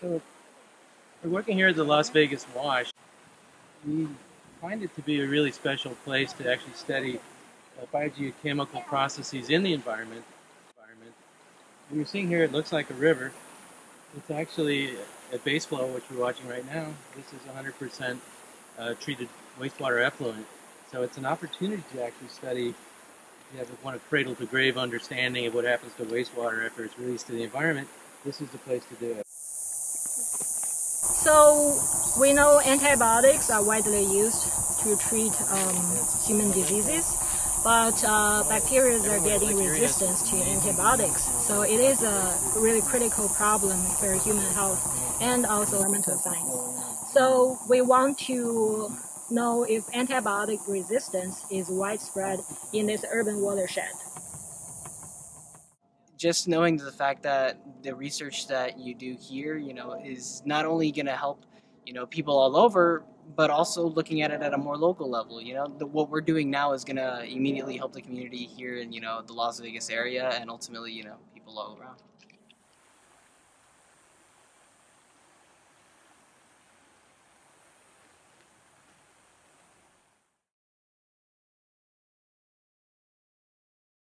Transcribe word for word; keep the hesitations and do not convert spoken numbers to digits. So we're working here at the Las Vegas Wash. We find it to be a really special place to actually study uh, biogeochemical processes in the environment. environment. And you're seeing here, it looks like a river. It's actually a base flow, which we're watching right now. This is one hundred percent uh, treated wastewater effluent. So it's an opportunity to actually study, you have a, one of cradle to grave understanding of what happens to wastewater after it's released to the environment. This is the place to do it. So we know antibiotics are widely used to treat um, human diseases, but uh, bacteria are getting resistance to antibiotics. So it is a really critical problem for human health and also environmental science. So we want to know if antibiotic resistance is widespread in this urban watershed. Just knowing the fact that the research that you do here, you know, is not only going to help, you know, people all over, but also looking at it at a more local level. You know, the, what we're doing now is going to immediately help the community here in, you know, the Las Vegas area and ultimately, you know, people all around.